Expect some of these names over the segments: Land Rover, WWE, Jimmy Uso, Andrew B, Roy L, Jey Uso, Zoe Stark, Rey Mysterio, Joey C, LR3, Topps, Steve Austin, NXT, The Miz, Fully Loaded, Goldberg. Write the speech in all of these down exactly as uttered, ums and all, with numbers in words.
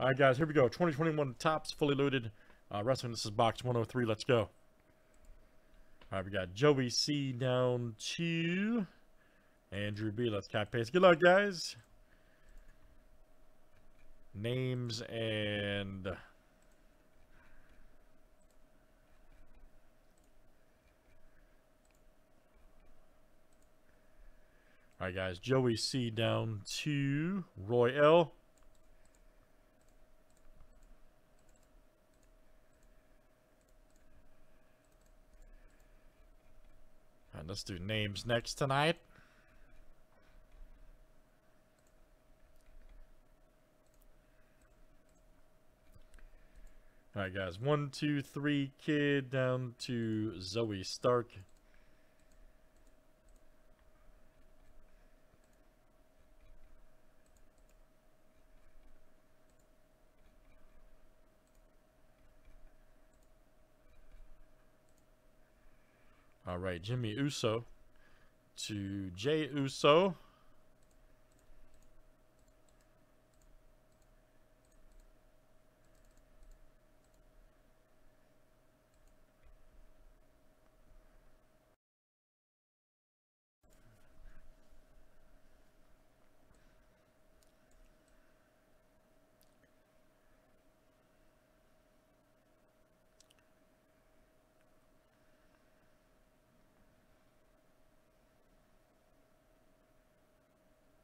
All right, guys, here we go. twenty twenty-one Tops, fully loaded. Uh, wrestling, this is box one oh three. Let's go. All right, we got Joey C down to Andrew B. Let's copy paste. Good luck, guys. Names and all right, guys. Joey C down to Roy L. All right, let's do names next tonight. All right, guys. One, two, three, kid down to Zoe Stark. All right, Jimmy Uso to Jey Uso.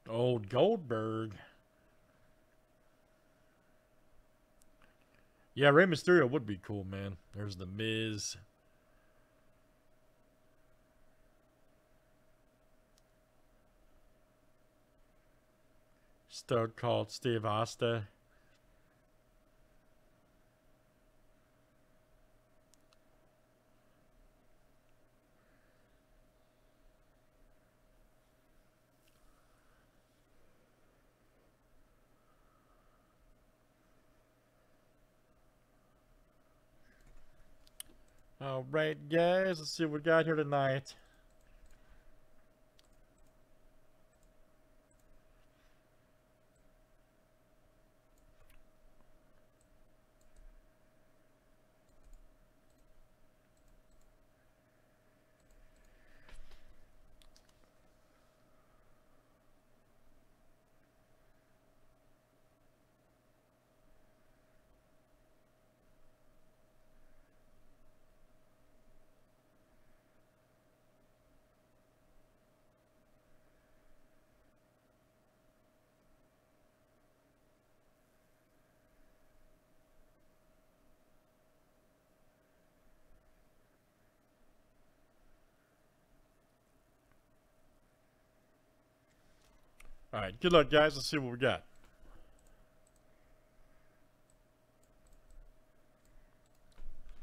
Old Goldberg. Yeah, Rey Mysterio would be cool, man. There's The Miz. Stud called Steve Austin. All right, guys, let's see what we got here tonight. All right, good luck, guys. Let's see what we got.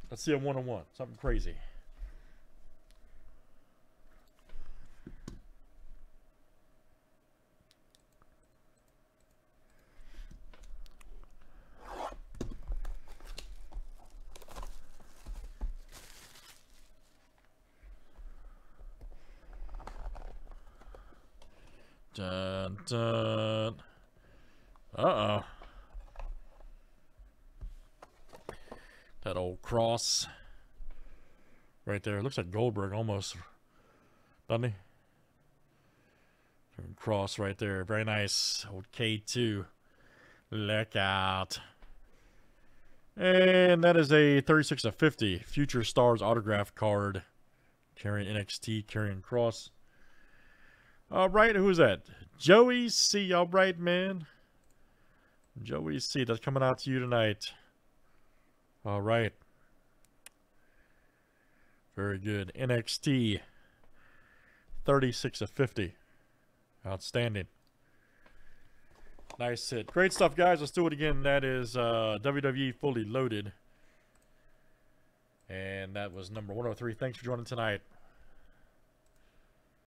Let's see a one-on-one, something crazy. Dun, dun. Uh-oh. That old cross right there. It looks like Goldberg almost, doesn't he? Cross right there. Very nice. Old K two. Look out. And that is a thirty-six of fifty Future Stars autograph card. Carrying N X T, carrying Cross. All right, who's that? Joey C. All right, man. Joey C. That's coming out to you tonight. All right. Very good. N X T. thirty-six of fifty. Outstanding. Nice hit. Great stuff, guys. Let's do it again. That is uh, W W E Fully Loaded. And that was number one oh three. Thanks for joining tonight.